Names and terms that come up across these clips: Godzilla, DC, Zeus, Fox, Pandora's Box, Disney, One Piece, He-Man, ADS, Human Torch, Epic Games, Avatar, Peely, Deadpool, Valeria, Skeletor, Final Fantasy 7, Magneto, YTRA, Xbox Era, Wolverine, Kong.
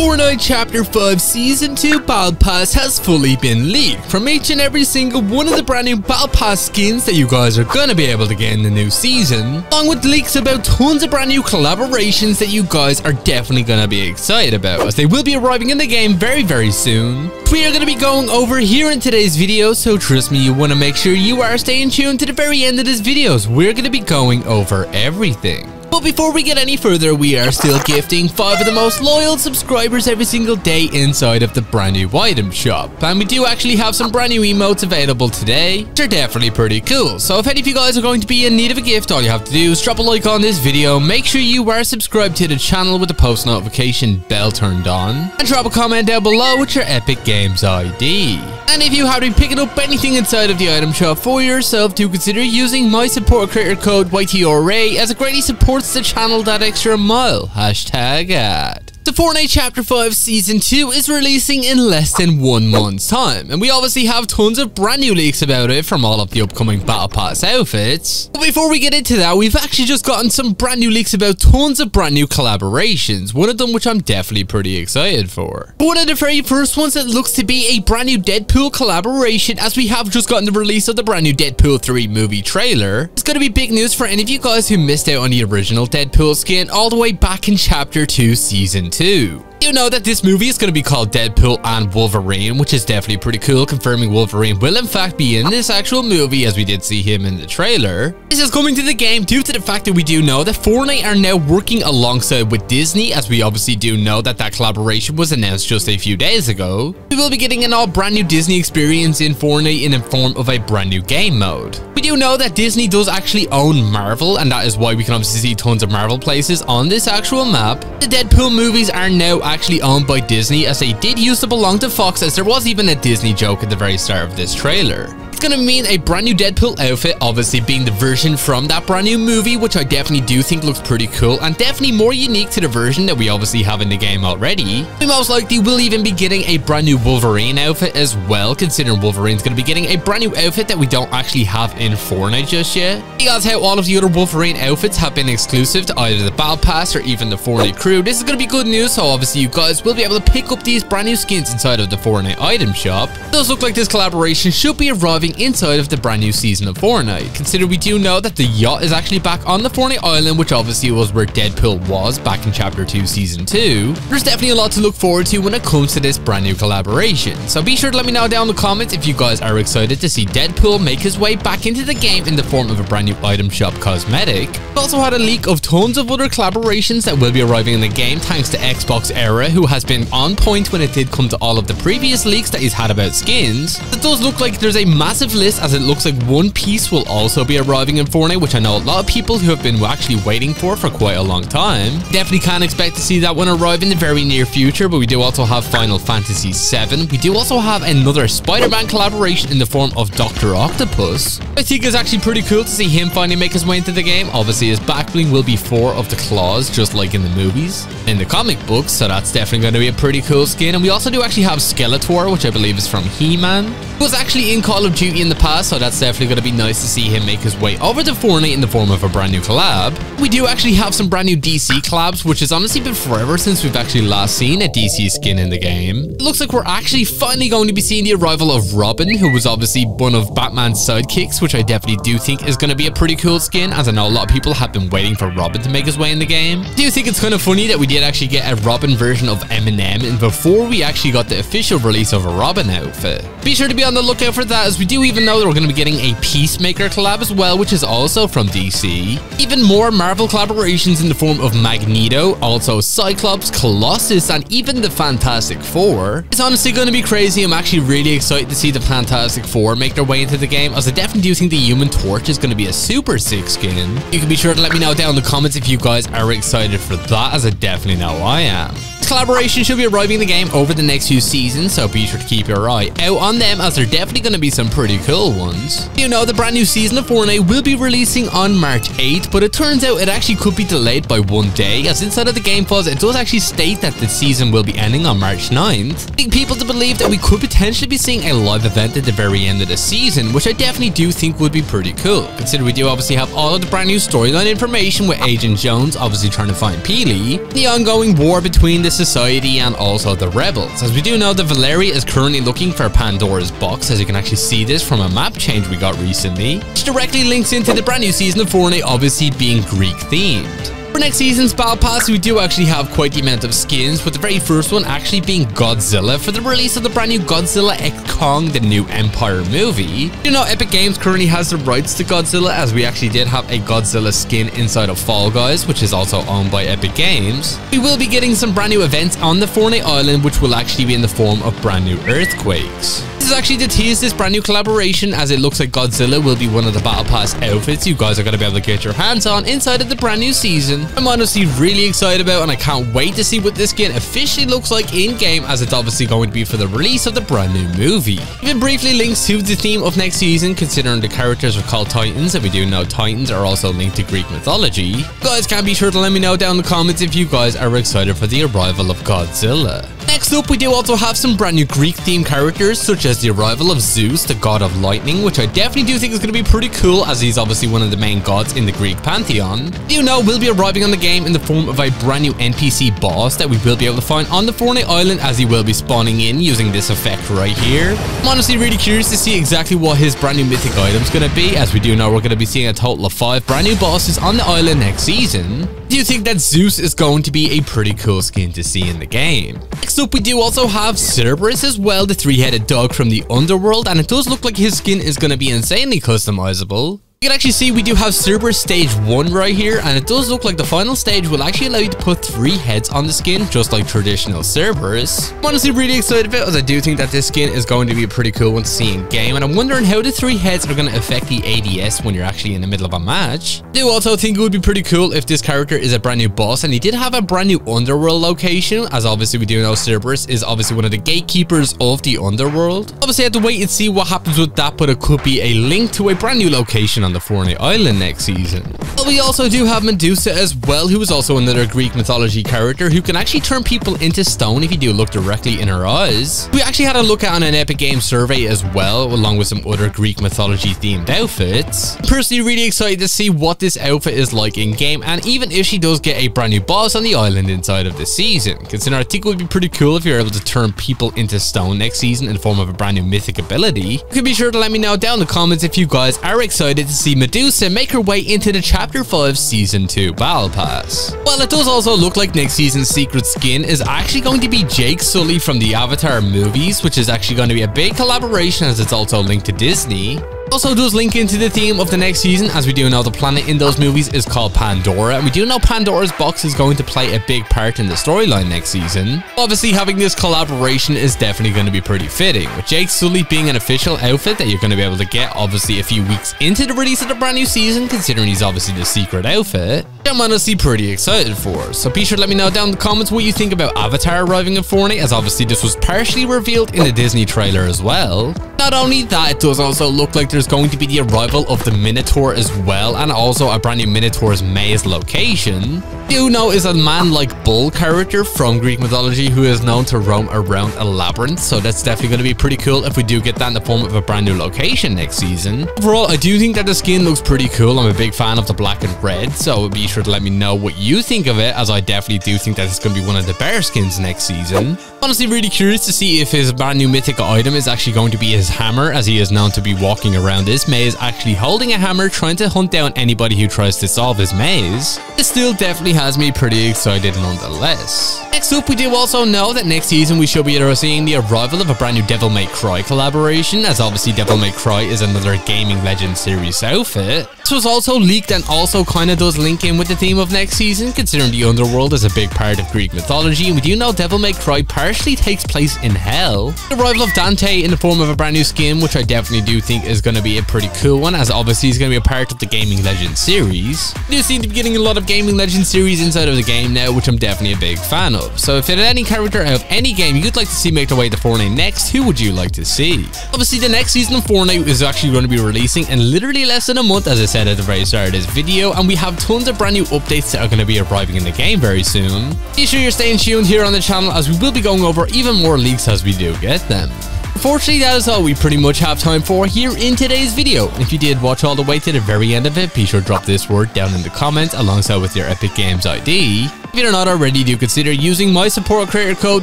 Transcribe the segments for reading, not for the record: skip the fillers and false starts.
Fortnite Chapter 5 Season 2 Battle Pass has fully been leaked. From each and every single one of the brand new Battle Pass skins that you guys are gonna be able to get in the new season, along with leaks about tons of brand new collaborations that you guys are definitely gonna be excited about, as they will be arriving in the game very soon. We are gonna be going over here in today's video, so trust me, you wanna make sure you are staying tuned to the very end of this video, as we're gonna be going over everything. But before we get any further, we are still gifting 5 of the most loyal subscribers every single day inside of the brand new item shop. And we do actually have some brand new emotes available today, which are definitely pretty cool. So if any of you guys are going to be in need of a gift, all you have to do is drop a like on this video, make sure you are subscribed to the channel with the post notification bell turned on, and drop a comment down below with your Epic Games ID. And if you have been picking up anything inside of the item shop for yourself, do consider using my support creator code YTRA, as it greatly supports the channel that extra mile. Hashtag ad. The Fortnite Chapter 5 Season 2 is releasing in less than 1 month's time, and we obviously have tons of brand new leaks about it from all of the upcoming Battle Pass outfits. But before we get into that, we've actually just gotten some brand new leaks about tons of brand new collaborations, one of them which I'm definitely pretty excited for. One of the very first ones that looks to be a brand new Deadpool collaboration, as we have just gotten the release of the brand new Deadpool 3 movie trailer. It's going to be big news for any of you guys who missed out on the original Deadpool skin all the way back in Chapter 2 Season 2. You know that this movie is going to be called Deadpool and Wolverine, which is definitely pretty cool, confirming Wolverine will in fact be in this actual movie, as we did see him in the trailer. This is coming to the game due to the fact that we do know that Fortnite are now working alongside with Disney, as we obviously do know that that collaboration was announced just a few days ago. We will be getting an all brand new Disney experience in Fortnite in the form of a brand new game mode. We do know that Disney does actually own Marvel, and that is why we can obviously see tons of Marvel places on this actual map. The Deadpool movies are now actually owned by Disney, as they did used to belong to Fox, as there was even a Disney joke at the very start of this trailer. It's gonna mean a brand new Deadpool outfit, obviously being the version from that brand new movie, which I definitely do think looks pretty cool and definitely more unique to the version that we obviously have in the game already. We most likely will even be getting a brand new Wolverine outfit as well, considering Wolverine's gonna be getting a brand new outfit that we don't actually have in Fortnite just yet, because how all of the other Wolverine outfits have been exclusive to either the Battle Pass or even the Fortnite crew. This is gonna be good news, so obviously you guys will be able to pick up these brand new skins inside of the Fortnite item shop. It does look like this collaboration should be arriving inside of the brand new season of Fortnite. Consider we do know that the yacht is actually back on the Fortnite island, which obviously was where Deadpool was back in Chapter 2 Season 2. There's definitely a lot to look forward to when it comes to this brand new collaboration, so be sure to let me know down in the comments if you guys are excited to see Deadpool make his way back into the game in the form of a brand new item shop cosmetic. We've also had a leak of tons of other collaborations that will be arriving in the game thanks to Xbox Era, who has been on point when it did come to all of the previous leaks that he's had about skins. It does look like there's a massive list, as it looks like One Piece will also be arriving in Fortnite, which I know a lot of people who have been actually waiting for quite a long time. Definitely can't expect to see that one arrive in the very near future, but we do also have Final Fantasy 7. We do also have another Spider-Man collaboration in the form of Dr. Octopus. I think it's actually pretty cool to see him finally make his way into the game. Obviously his back bling will be 4 of the claws, just like in the movies, in the comic books, so that's definitely going to be a pretty cool skin. And we also do actually have Skeletor, which I believe is from He-Man, who was actually in Call of Duty in the past, so that's definitely going to be nice to see him make his way over to Fortnite in the form of a brand new collab. We do actually have some brand new DC collabs, which has honestly been forever since we've actually last seen a DC skin in the game. It looks like we're actually finally going to be seeing the arrival of Robin, who was obviously one of Batman's sidekicks, which I definitely do think is going to be a pretty cool skin, as I know a lot of people have been waiting for Robin to make his way in the game. I do think it's kind of funny that we did actually get a Robin version of Eminem and before we actually got the official release of a Robin outfit. Be sure to be on the lookout for that, as we do even know that we're going to be getting a Peacemaker collab as well, which is also from DC. Even more Marvel collaborations in the form of Magneto, also Cyclops, Colossus, and even the Fantastic Four. It's honestly going to be crazy. I'm actually really excited to see the Fantastic Four make their way into the game, as I definitely do think the Human Torch is going to be a super sick skin. You can be sure to let me know down in the comments if you guys are excited for that, as I definitely know I am. This collaboration should be arriving in the game over the next few seasons, so be sure to keep your eye out on them, as they're definitely going to be some pretty cool ones. You know, the brand new season of Fortnite will be releasing on March 8th, but it turns out it actually could be delayed by one day, as inside of the game files it does actually state that the season will be ending on March 9th, leading people to believe that we could potentially be seeing a live event at the very end of the season, which I definitely do think would be pretty cool. Consider we do obviously have all of the brand new storyline information with Agent Jones obviously trying to find Peely, the ongoing war between the society and also the rebels. As we do know that Valeria is currently looking for Pandora's Box, as you can actually see this from a map change we got recently, which directly links into the brand new season of Fortnite obviously being Greek themed. For next season's Battle Pass, we do actually have quite the amount of skins, with the very first one actually being Godzilla for the release of the brand new Godzilla X Kong, the new Empire movie. You know, Epic Games currently has the rights to Godzilla, as we actually did have a Godzilla skin inside of Fall Guys, which is also owned by Epic Games. We will be getting some brand new events on the Fortnite Island, which will actually be in the form of brand new earthquakes. This is actually to tease this brand new collaboration, as it looks like Godzilla will be one of the Battle Pass outfits you guys are going to be able to get your hands on inside of the brand new season. I'm honestly really excited about, and I can't wait to see what this skin officially looks like in-game, as it's obviously going to be for the release of the brand new movie. Even briefly links to the theme of next season, considering the characters are called Titans, and we do know Titans are also linked to Greek mythology. You guys can be sure to let me know down in the comments if you guys are excited for the arrival of Godzilla. Next up, we do also have some brand new Greek-themed characters, such as the arrival of Zeus, the god of lightning, which I definitely do think is going to be pretty cool, as he's obviously one of the main gods in the Greek pantheon. You know, we'll be arriving on the game in the form of a brand new NPC boss that we will be able to find on the Fortnite Island, as he will be spawning in using this effect right here. I'm honestly really curious to see exactly what his brand new mythic item is going to be, as we do know we're going to be seeing a total of 5 brand new bosses on the island next season. Do you think that Zeus is going to be a pretty cool skin to see in the game? Next up, we do also have Cerberus as well, the 3-headed dog from the underworld, and it does look like his skin is going to be insanely customizable. You can actually see we do have Cerberus stage 1 right here, and it does look like the final stage will actually allow you to put 3 heads on the skin, just like traditional Cerberus. I'm honestly really excited about it, as I do think that this skin is going to be a pretty cool one to see in game, and I'm wondering how the 3 heads are going to affect the ADS when you're actually in the middle of a match. I do also think it would be pretty cool if this character is a brand new boss, and he did have a brand new underworld location, as obviously we do know Cerberus is obviously one of the gatekeepers of the underworld. Obviously I have to wait and see what happens with that, but it could be a link to a brand new location on the Fortnite Island next season. But we also do have Medusa as well, who is also another Greek mythology character who can actually turn people into stone if you do look directly in her eyes. We actually had a look at on an Epic Games survey as well, along with some other Greek mythology themed outfits. I'm personally really excited to see what this outfit is like in game, and even if she does get a brand new boss on the island inside of this season, considering I think it would be pretty cool if you're able to turn people into stone next season in the form of a brand new mythic ability. You can be sure to let me know down in the comments if you guys are excited to see Medusa make her way into the Chapter 5 Season 2 Battle Pass. Well, it does also look like next season's secret skin is actually going to be Jake Sully from the Avatar movies, which is actually going to be a big collaboration, as it's also linked to Disney. Also does link into the theme of the next season, as we do know the planet in those movies is called Pandora, and we do know Pandora's Box is going to play a big part in the storyline next season. Obviously having this collaboration is definitely going to be pretty fitting, with Jake Sully being an official outfit that you're going to be able to get obviously a few weeks into the release of the brand new season, considering he's obviously the secret outfit. I'm honestly pretty excited for, so be sure to let me know down in the comments what you think about Avatar arriving in Fortnite, as obviously this was partially revealed in the Disney trailer as well. Not only that, it does also look like there's going to be the arrival of the Minotaur as well, and also a brand new Minotaur's maze location. Duno is a man-like bull character from Greek mythology who is known to roam around a labyrinth, so that's definitely going to be pretty cool if we do get that in the form of a brand new location next season. Overall, I do think that the skin looks pretty cool. I'm a big fan of the black and red, so be sure to let me know what you think of it, as I definitely do think that it's going to be one of the bear skins next season. Honestly really curious to see if his brand new mythic item is actually going to be his hammer, as he is known to be walking around this maze actually holding a hammer, trying to hunt down anybody who tries to solve his maze. This still definitely has me pretty excited nonetheless. Next up, we do also know that next season we shall be seeing the arrival of a brand new Devil May Cry collaboration, as obviously Devil May Cry is another gaming legend series outfit. This was also leaked and also kind of does link in with the theme of next season, considering the underworld is a big part of Greek mythology, and we do know Devil May Cry partially takes place in hell. The arrival of Dante in the form of a brand new skin, which I definitely do think is going to be a pretty cool one, as obviously he's going to be a part of the gaming legend series. We do seem to be getting a lot of gaming legend series inside of the game now, which I'm definitely a big fan of. So if there's any character out of any game you'd like to see make their way to Fortnite next, who would you like to see? Obviously the next season of Fortnite is actually going to be releasing in literally less than a month, as I said at the very start of this video, and we have tons of brand new updates that are going to be arriving in the game very soon. Be sure you're staying tuned here on the channel, as we will be going over even more leaks as we do get them. Unfortunately, that is all we pretty much have time for here in today's video. If you did watch all the way to the very end of it, be sure to drop this word down in the comments alongside with your Epic Games ID. If you're not already, do consider using my support creator code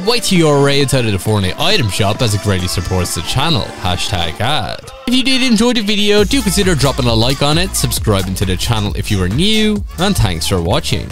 YTRA inside of the Fortnite item shop, as it greatly supports the channel. #ad. If you did enjoy the video, do consider dropping a like on it, subscribing to the channel if you are new, and thanks for watching.